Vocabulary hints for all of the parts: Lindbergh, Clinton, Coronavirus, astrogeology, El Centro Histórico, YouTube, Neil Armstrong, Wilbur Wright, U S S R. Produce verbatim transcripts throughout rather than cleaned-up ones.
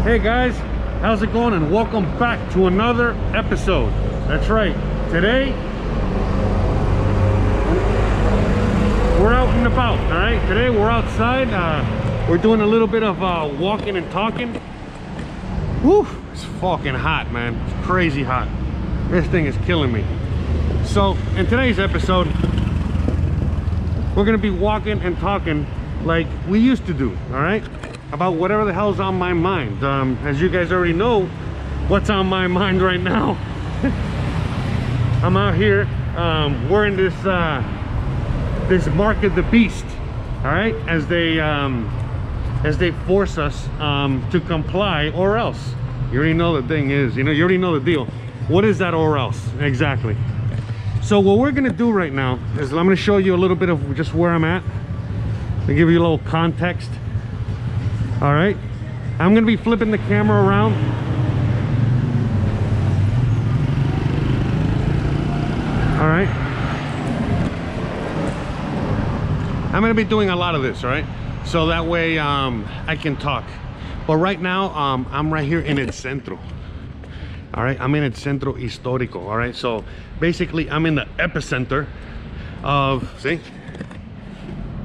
Hey guys, how's it going, and welcome back to another episode. That's right, today we're out and about. All right, today we're outside. Uh we're doing a little bit of uh walking and talking. Woo, it's fucking hot, man. It's crazy hot. This thing is killing me. So in today's episode we're gonna be walking and talking like we used to do, all right, about whatever the hell's on my mind. Um, as you guys already know, what's on my mind right now. I'm out here, um, we're in this, uh, this mark of the beast, all right, as they, um, as they force us um, to comply, or else. You already know the thing is, you know, you already know the deal. What is that or else, exactly? So what we're gonna do right now is I'm gonna show you a little bit of just where I'm at, to give you a little context. All right, I'm gonna be flipping the camera around. All right, I'm gonna be doing a lot of this, all right? So that way um, I can talk. But right now, um, I'm right here in El Centro. All right, I'm in El Centro Histórico, all right? So basically I'm in the epicenter of, see?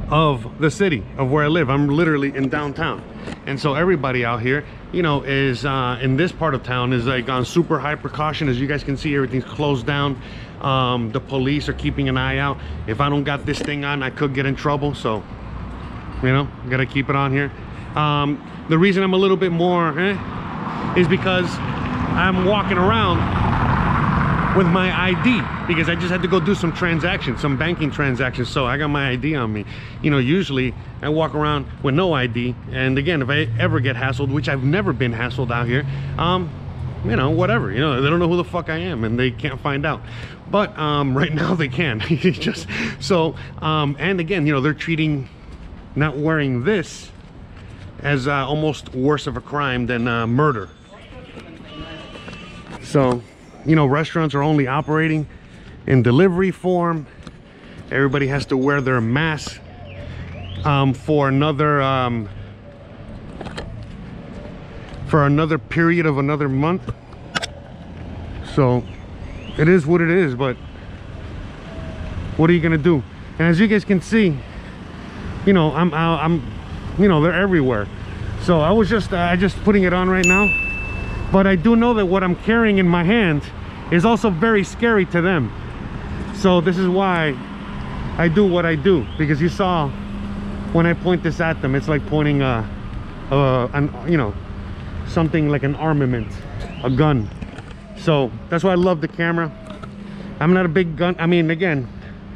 Of the city, of where I live. I'm literally in downtown. And so everybody out here, you know, is uh in this part of town is like on super high precaution. As you guys can see, everything's closed down. Um the police are keeping an eye out. If I don't got this thing on, I could get in trouble. So, you know, gotta keep it on here. Um the reason I'm a little bit more eh, is because I'm walking around with my I D, because I just had to go do some transactions, some banking transactions, so I got my I D on me. You know, usually I walk around with no I D, and again, if I ever get hassled, which I've never been hassled out here, um, you know, whatever, you know, they don't know who the fuck I am, and they can't find out. But um, right now they can, just, so, um, and again, you know, they're treating not wearing this as uh, almost worse of a crime than uh, murder. So, you know, restaurants are only operating in delivery form. Everybody has to wear their mask um, for another um, for another period of another month. So it is what it is, but what are you gonna do? And as you guys can see, you know, I'm, I'm, you know, they're everywhere. So I was just, I uh, just putting it on right now, but I do know that what I'm carrying in my hand is also very scary to them. So this is why I do what I do, because you saw when I point this at them, it's like pointing a, a an, you know, something like an armament, a gun. So that's why I love the camera. I'm not a big gun, I mean, again,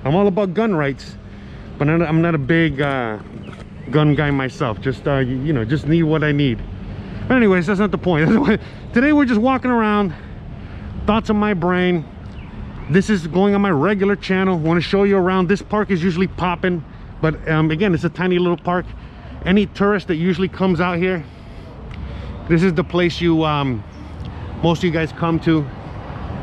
I'm all about gun rights, but not, I'm not a big uh, gun guy myself. Just, uh, you, you know, just need what I need. But anyways, that's not the point. Today we're just walking around, thoughts on my brain. This is going on my regular channel. I want to show you around. This park is usually popping, but um, again, it's a tiny little park. Any tourist that usually comes out here, this is the place you um, most of you guys come to.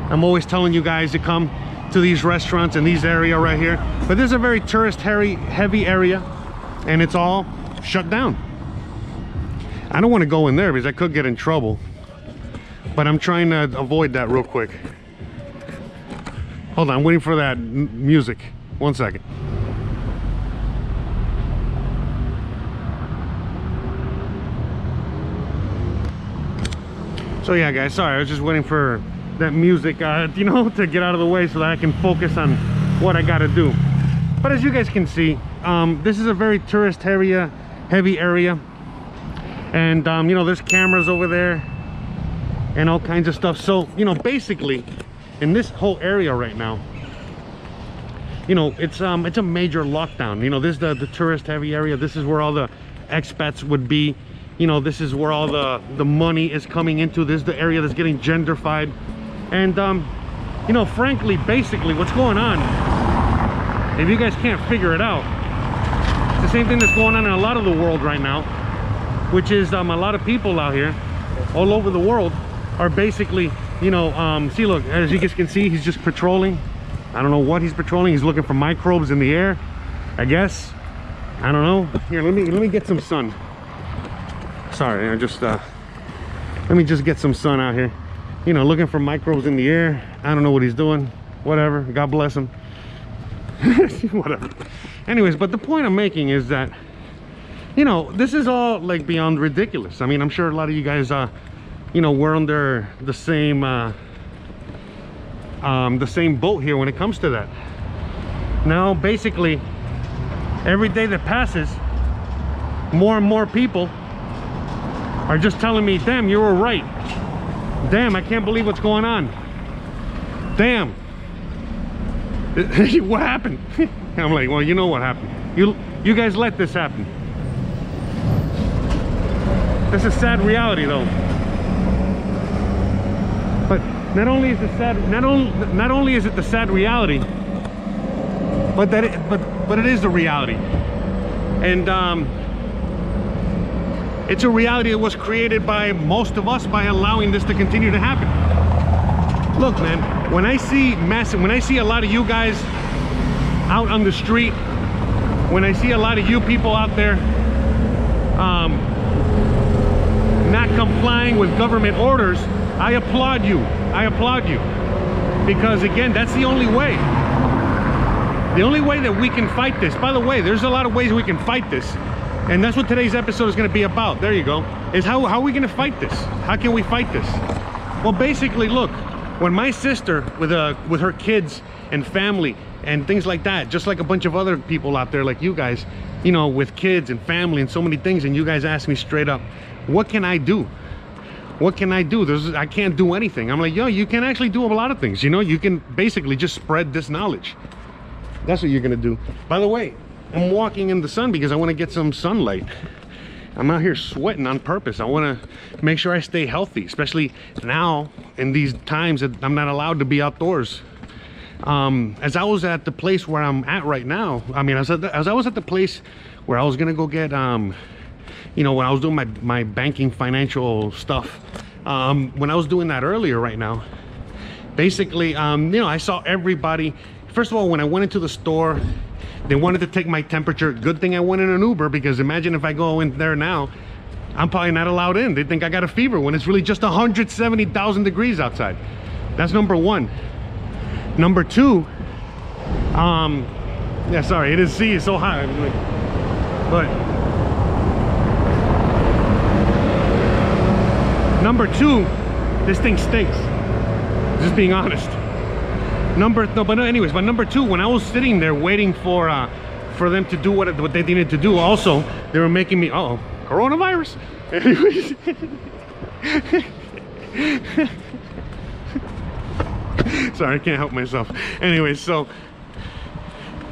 I'm always telling you guys to come to these restaurants in these area right here, but this is a very tourist heavy, heavy area, and it's all shut down. I don't want to go in there because I could get in trouble, but I'm trying to avoid that real quick. Hold on, I'm waiting for that m music. One second. So yeah, guys, sorry, I was just waiting for that music, uh, you know, to get out of the way so that I can focus on what I gotta do. But as you guys can see, um, this is a very tourist area, heavy area. And, um, you know, there's cameras over there and all kinds of stuff. So, you know, basically in this whole area right now, you know, it's um it's a major lockdown. You know, this is the, the tourist heavy area. This is where all the expats would be. You know, this is where all the the money is coming into. This is the area that's getting gentrified. And um you know, frankly, basically what's going on, if you guys can't figure it out, it's the same thing that's going on in a lot of the world right now, which is um a lot of people out here all over the world are basically, you know, um see, look, as you guys can see, he's just patrolling. I don't know what he's patrolling. He's looking for microbes in the air, I guess. I don't know. Here, let me let me get some sun. Sorry, I just uh Let me just get some sun out here. You know, looking for microbes in the air. I don't know what he's doing. Whatever. God bless him. Whatever. Anyways, but the point I'm making is that, you know, this is all like beyond ridiculous. I mean, I'm sure a lot of you guys, uh, you know, we're under the same, uh, um, the same boat here when it comes to that. Now, basically, every day that passes, more and more people are just telling me, damn, you were right. Damn, I can't believe what's going on. Damn. What happened? I'm like, well, you know what happened. You, you guys let this happen. That's a sad reality, though. But not only is it sad, not only not only is it the sad reality, but that it, but but it is the reality, and um, it's a reality that was created by most of us by allowing this to continue to happen. Look, man, when I see massive, when I see a lot of you guys out on the street, when I see a lot of you people out there. Um, not complying with government orders, I applaud you. I applaud you. Because again, that's the only way. The only way that we can fight this. By the way, there's a lot of ways we can fight this. And that's what today's episode is going to be about. There you go. Is how, how are we going to fight this? How can we fight this? Well, basically, look, when my sister with, uh, with her kids and family and things like that, just like a bunch of other people out there like you guys, you know, with kids and family and so many things, and you guys ask me straight up, what can I do? What can I do? There's, I can't do anything. I'm like, yo, you can actually do a lot of things. You know, you can basically just spread this knowledge. That's what you're gonna do. By the way, I'm walking in the sun because I wanna get some sunlight. I'm out here sweating on purpose. I wanna make sure I stay healthy, especially now in these times that I'm not allowed to be outdoors. Um, as I was at the place where I'm at right now, I mean, as I, as I was at the place where I was gonna go get, um, you know, when I was doing my, my banking financial stuff, um, when I was doing that earlier right now, basically, um, you know, I saw everybody. First of all, when I went into the store, they wanted to take my temperature. Good thing I went in an Uber, because imagine if I go in there now, I'm probably not allowed in. They think I got a fever when it's really just one hundred seventy thousand degrees outside. That's number one. Number two, um, yeah, sorry, it is sea, it's so hot. But number two, this thing stinks. Just being honest. Number no, but anyways, but number two, when I was sitting there waiting for uh, for them to do what what they needed to do, also they were making me, uh oh, coronavirus. Anyways. Sorry, I can't help myself. Anyway, so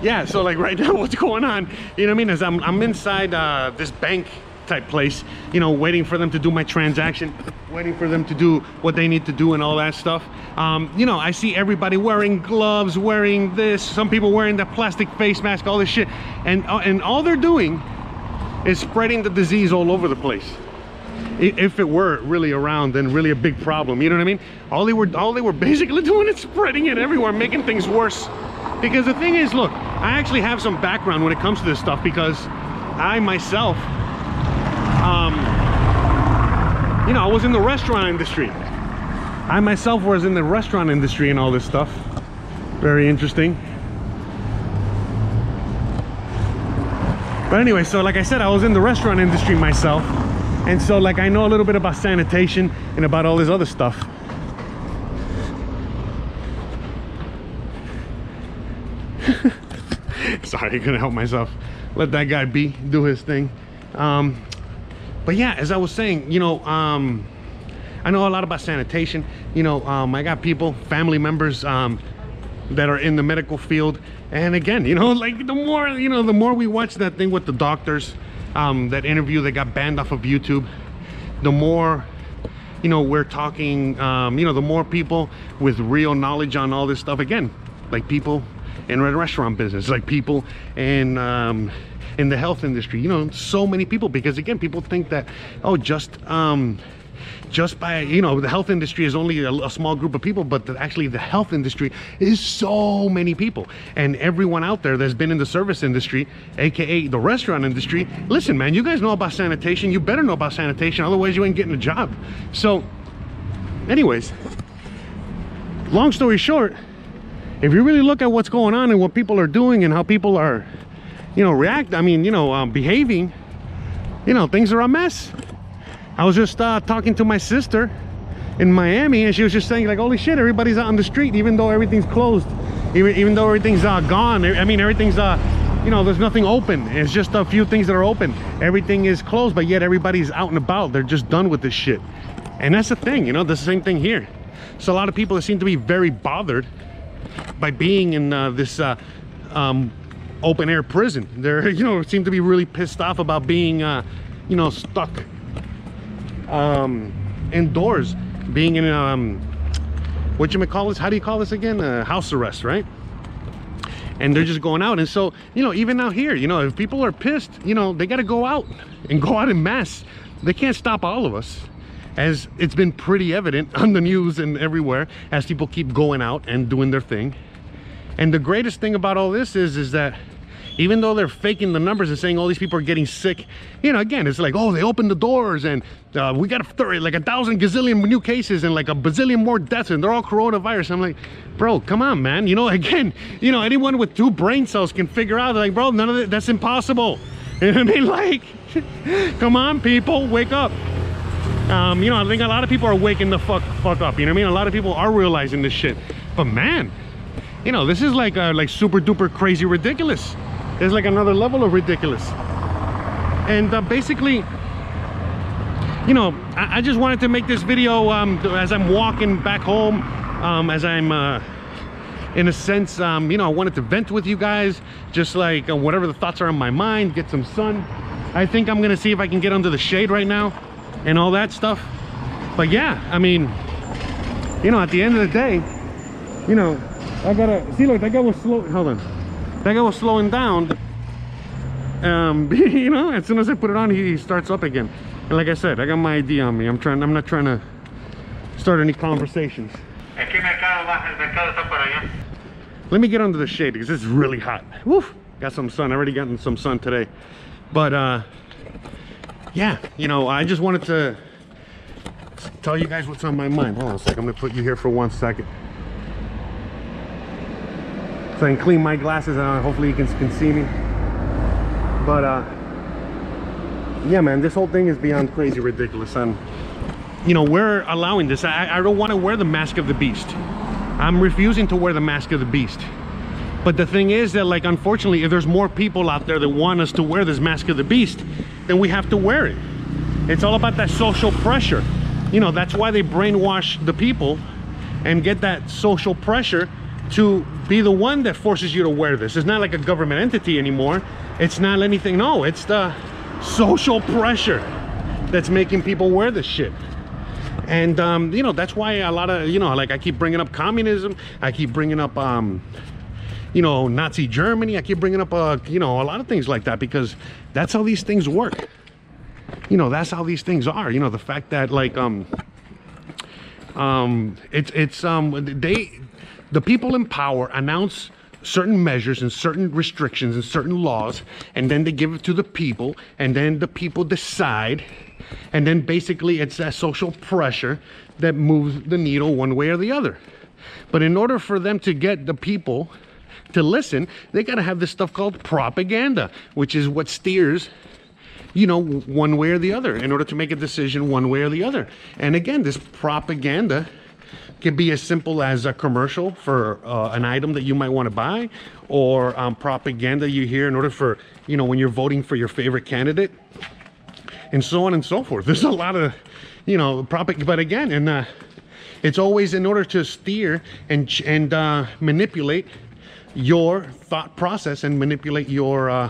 yeah, so like right now, what's going on? You know what I mean? As I'm, I'm inside uh, this bank type place, you know, waiting for them to do my transaction, waiting for them to do what they need to do and all that stuff. Um, you know, I see everybody wearing gloves, wearing this, some people wearing that plastic face mask, all this shit. And, uh, and all they're doing is spreading the disease all over the place. If it were really around, then really a big problem, you know what I mean? All they were all they were basically doing is spreading it everywhere, making things worse. Because the thing is, look, I actually have some background when it comes to this stuff, because I myself, um, you know, I was in the restaurant industry. I myself was in the restaurant industry and all this stuff. Very interesting. But anyway, so like I said, I was in the restaurant industry myself. And so, like, I know a little bit about sanitation and about all this other stuff. Sorry, I couldn't help myself. Let that guy be, do his thing. Um, but yeah, as I was saying, you know, um, I know a lot about sanitation. You know, um, I got people, family members um, that are in the medical field. And again, you know, like the more, you know, the more we watch that thing with the doctors, Um, that interview that got banned off of YouTube, the more, you know, we're talking, um, you know, the more people with real knowledge on all this stuff, again, like people in the restaurant business, like people in, um, in the health industry, you know, so many people, because again, people think that, oh, just, um, just by, you know, the health industry is only a, a small group of people, but the, actually the health industry is so many people. And everyone out there that's been in the service industry, A K A the restaurant industry, listen, man, you guys know about sanitation. You better know about sanitation. Otherwise you ain't getting a job. So anyways, long story short, if you really look at what's going on and what people are doing and how people are, you know, react, I mean, you know, um, behaving, you know, things are a mess. I was just uh, talking to my sister in Miami, and she was just saying, like, holy shit, everybody's out on the street, even though everything's closed, even, even though everything's uh, gone. I mean, everything's, uh, you know, there's nothing open. It's just a few things that are open. Everything is closed, but yet everybody's out and about. They're just done with this shit. And that's the thing, you know, the same thing here. So a lot of people that seem to be very bothered by being in uh, this uh, um, open air prison. They're, you know, seem to be really pissed off about being, uh, you know, stuck um, indoors, being in, um, what you may call this? How do you call this again? Uh, house arrest, right? And they're just going out. And so, you know, even out here, you know, if people are pissed, you know, they got to go out and go out in mass. They can't stop all of us, as it's been pretty evident on the news and everywhere, as people keep going out and doing their thing. And the greatest thing about all this is is that even though they're faking the numbers and saying all these people are getting sick, you know, again, it's like, oh, they opened the doors and uh, we got a, like a thousand gazillion new cases and like a bazillion more deaths and they're all coronavirus. I'm like, bro, come on, man. You know, again, you know, anyone with two brain cells can figure out, like, bro, none of that, that's impossible. You know what I mean? Like, come on, people, wake up. Um, you know, I think a lot of people are waking the fuck, fuck up. You know what I mean? A lot of people are realizing this shit. But man, you know, this is like uh, like super duper crazy ridiculous. There's like another level of ridiculous. And uh, basically, you know, I, I just wanted to make this video um, as I'm walking back home, um, as I'm, uh, in a sense, um, you know, I wanted to vent with you guys, just like uh, whatever the thoughts are in my mind, get some sun. I think I'm gonna see if I can get under the shade right now and all that stuff. But yeah, I mean, you know, at the end of the day, you know, I gotta see, look, that guy was slow, hold on, that guy was slowing down, um you know, as soon as I put it on, he, he starts up again. And like I said, I got my I D on me. I'm trying, I'm not trying to start any conversations. Let me get under the shade because it's really hot. Woof, got some sun. I already gotten some sun today. But uh yeah, you know, I just wanted to tell you guys what's on my mind. Hold on a second, I'm gonna put you here for one second so I can clean my glasses and hopefully you can, can see me. But uh, yeah, man, this whole thing is beyond crazy ridiculous. And you know, we're allowing this. I, I don't want to wear the mask of the beast. I'm refusing to wear the mask of the beast. But the thing is that, like, unfortunately, if there's more people out there that want us to wear this mask of the beast, then we have to wear it. It's all about that social pressure. You know, that's why they brainwash the people and get that social pressure to be the one that forces you to wear this. It's not like a government entity anymore. It's not anything. No, it's the social pressure that's making people wear this shit. And, um, you know, that's why a lot of, you know, like I keep bringing up communism. I keep bringing up... Um, you know, Nazi Germany. I keep bringing up, uh, you know, a lot of things like that, because that's how these things work. You know, that's how these things are. You know, the fact that, like, um, um, it's, it's, um, they, the people in power announce certain measures and certain restrictions and certain laws, and then they give it to the people, and then the people decide, and then basically it's that social pressure that moves the needle one way or the other. But in order for them to get the people to listen, they gotta have this stuff called propaganda, which is what steers, you know, one way or the other in order to make a decision one way or the other. And again, this propaganda can be as simple as a commercial for uh, an item that you might want to buy, or um, propaganda you hear in order for, you know, when you're voting for your favorite candidate, and so on and so forth. There's a lot of, you know, propaganda, but again, and uh, it's always in order to steer and and uh, manipulate your thought process and manipulate your uh,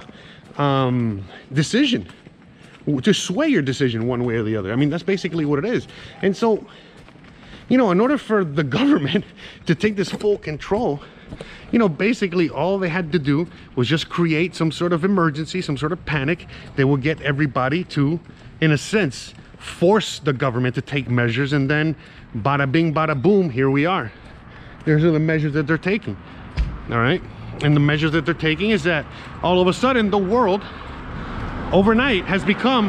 um, decision, to sway your decision one way or the other. I mean, that's basically what it is. And so, you know, in order for the government to take this full control, you know, basically all they had to do was just create some sort of emergency, some sort of panic that will get everybody to, in a sense, force the government to take measures, and then bada bing, bada boom, here we are. These are the measures that they're taking, all right? And the measures that they're taking is that all of a sudden the world overnight has become,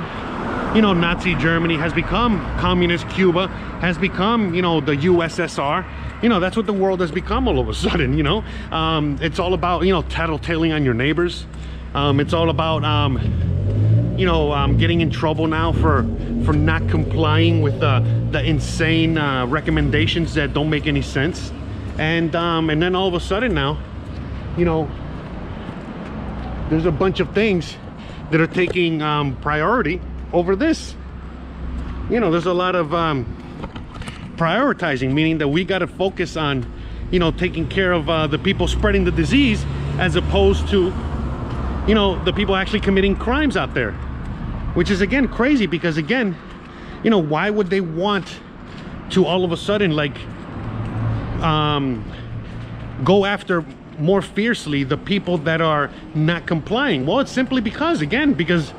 you know, Nazi Germany, has become communist Cuba, has become, you know, the U S S R. You know, that's what the world has become all of a sudden, you know? Um, it's all about, you know, tattletaling on your neighbors. Um, it's all about, um, you know, um, getting in trouble now for, for not complying with uh, the insane uh, recommendations that don't make any sense. And, um, and then all of a sudden now, you know, there's a bunch of things that are taking um, priority over this. You know, there's a lot of um, prioritizing, meaning that we got to focus on, you know, taking care of uh, the people spreading the disease, as opposed to, you know, the people actually committing crimes out there, which is again crazy, because again, you know, why would they want to all of a sudden like um, go after more fiercely the people that are not complying? Well, it's simply because, again, because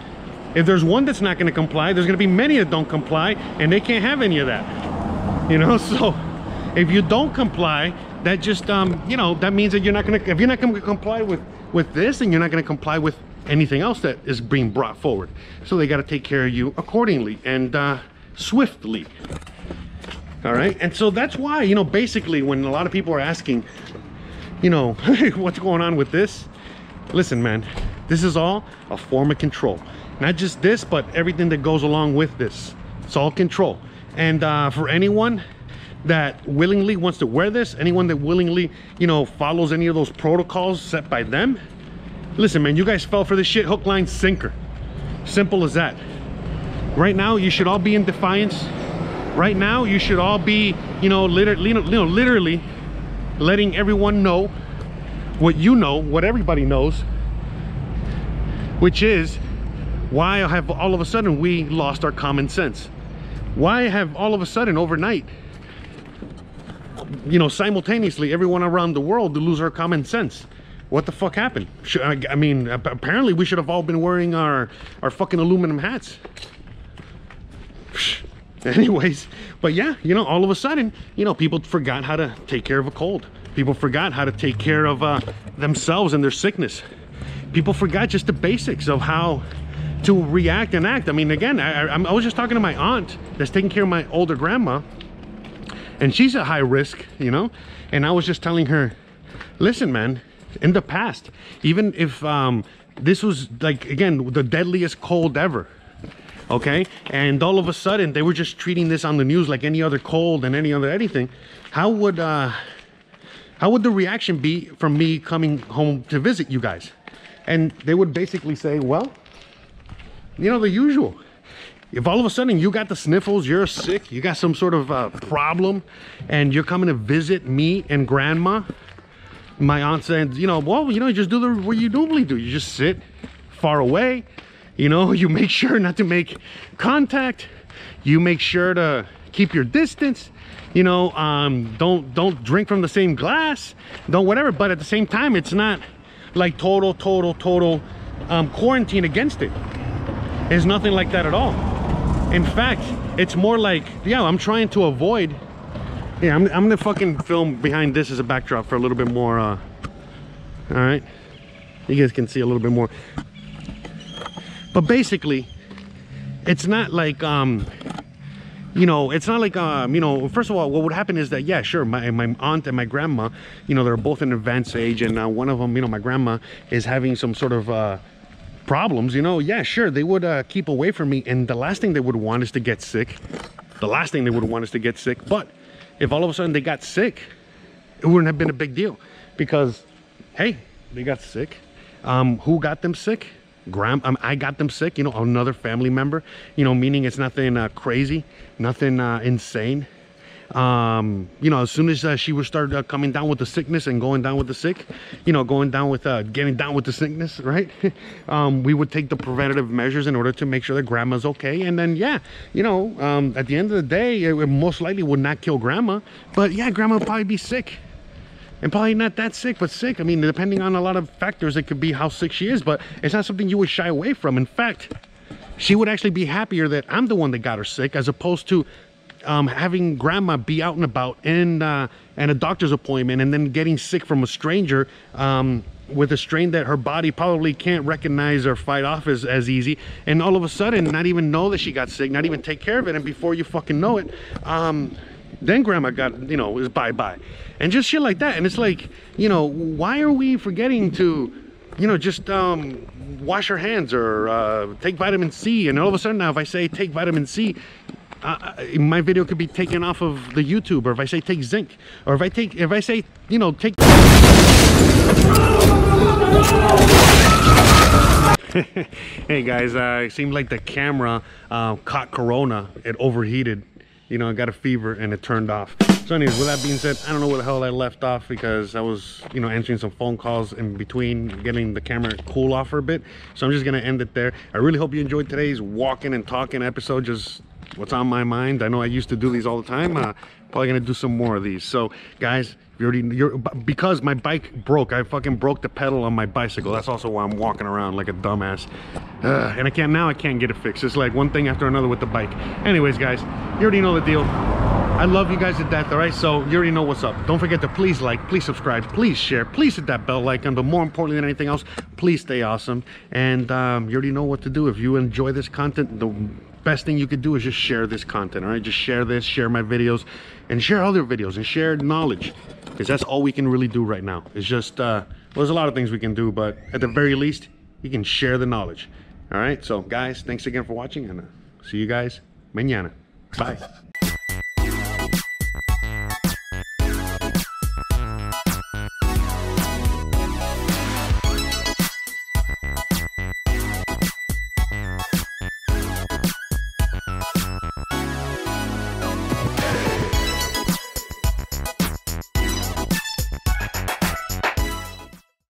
if there's one that's not going to comply, there's going to be many that don't comply, and they can't have any of that, you know? So if you don't comply, that just um you know, that means that you're not going to, if you're not going to comply with with this, and you're not going to comply with anything else that is being brought forward. So they got to take care of you accordingly and uh swiftly. All right, and so that's why, you know, basically when a lot of people are asking, you know, what's going on with this? Listen, man, this is all a form of control. Not just this, but everything that goes along with this. It's all control. And uh, for anyone that willingly wants to wear this, anyone that willingly, you know, follows any of those protocols set by them, listen, man, you guys fell for this shit hook, line, sinker. Simple as that. Right now, you should all be in defiance. Right now, you should all be, you know, literally, you know, literally, letting everyone know what you know, what everybody knows, which is why have all of a sudden we lost our common sense? Why have all of a sudden overnight, you know, simultaneously everyone around the world to lose our common sense? What the fuck happened? I mean, apparently we should have all been wearing our, our fucking aluminum hats. Anyways, but yeah, you know, all of a sudden, you know, people forgot how to take care of a cold. People forgot how to take care of uh, themselves and their sickness. People forgot just the basics of how to react and act. I mean, again, I, I, I was just talking to my aunt that's taking care of my older grandma, and she's at high risk, you know, and I was just telling her, listen, man, in the past, even if um, this was like, again, the deadliest cold ever, okay, and all of a sudden they were just treating this on the news like any other cold and any other anything, how would uh how would the reaction be from me coming home to visit you guys? And they would basically say, well, you know, the usual. If all of a sudden you got the sniffles, you're sick, you got some sort of uh, problem, and you're coming to visit me and grandma, my aunt said, you know, well, you know, you just do the what you normally do. You just sit far away. You know, you make sure not to make contact. You make sure to keep your distance. You know, um, don't don't drink from the same glass. Don't whatever. But at the same time, it's not like total, total, total um, quarantine against it. It's nothing like that at all. In fact, it's more like, yeah, I'm trying to avoid. Yeah, I'm, I'm gonna fucking film behind this as a backdrop for a little bit more. Uh, all right, you guys can see a little bit more. But basically, it's not like, um, you know, it's not like, um, you know, first of all, what would happen is that, yeah, sure, my, my aunt and my grandma, you know, they're both in advanced age, and uh, one of them, you know, my grandma is having some sort of uh, problems, you know, yeah, sure, they would uh, keep away from me, and the last thing they would want is to get sick. The last thing they would want is to get sick, but if all of a sudden they got sick, it wouldn't have been a big deal, because, hey, they got sick. Um, who got them sick? Gram um, I got them sick, you know, another family member, you know, meaning it's nothing uh, crazy, nothing uh, insane. Um, you know, as soon as uh, she would start uh, coming down with the sickness and going down with the sick, you know, going down with, uh, getting down with the sickness, right? um, we would take the preventative measures in order to make sure that grandma's okay. And then, yeah, you know, um, at the end of the day, it most likely would not kill grandma, but yeah, grandma would probably be sick. And probably not that sick, but sick. I mean, depending on a lot of factors, it could be how sick she is, but it's not something you would shy away from. In fact, she would actually be happier that I'm the one that got her sick, as opposed to um, having grandma be out and about and, uh, and a doctor's appointment, and then getting sick from a stranger um, with a strain that her body probably can't recognize or fight off as, as easy, and all of a sudden not even know that she got sick, not even take care of it, and before you fucking know it, um, then grandma got, you know, is bye-bye. And just shit like that. And it's like, you know, why are we forgetting to, you know, just um, wash our hands or uh, take vitamin C? And all of a sudden now, if I say take vitamin C, uh, my video could be taken off of the YouTube. Or if I say take zinc, or if I take, if I say, you know, take. Hey guys, uh, it seemed like the camera uh, caught Corona. It overheated. You know, I got a fever and it turned off. So anyways, with that being said, I don't know where the hell I left off, because I was, you know, answering some phone calls in between, getting the camera cool off for a bit. So I'm just gonna end it there. I really hope you enjoyed today's walking and talking episode, just what's on my mind. I know I used to do these all the time. Uh, probably gonna do some more of these. So guys, you already, you're, because my bike broke, I fucking broke the pedal on my bicycle. That's also why I'm walking around like a dumbass. Uh, and I can't, now I can't get it fixed. It's like one thing after another with the bike. Anyways guys, you already know the deal. I love you guys to death, all right? So you already know what's up. Don't forget to please like, please subscribe, please share, please hit that bell icon, but more importantly than anything else, please stay awesome. And um, you already know what to do. If you enjoy this content, the best thing you could do is just share this content, all right? Just share this, share my videos, and share other videos, and share knowledge, because that's all we can really do right now. It's just, uh, well, there's a lot of things we can do, but at the very least, you can share the knowledge, all right? So guys, thanks again for watching, and uh, see you guys mañana. Bye.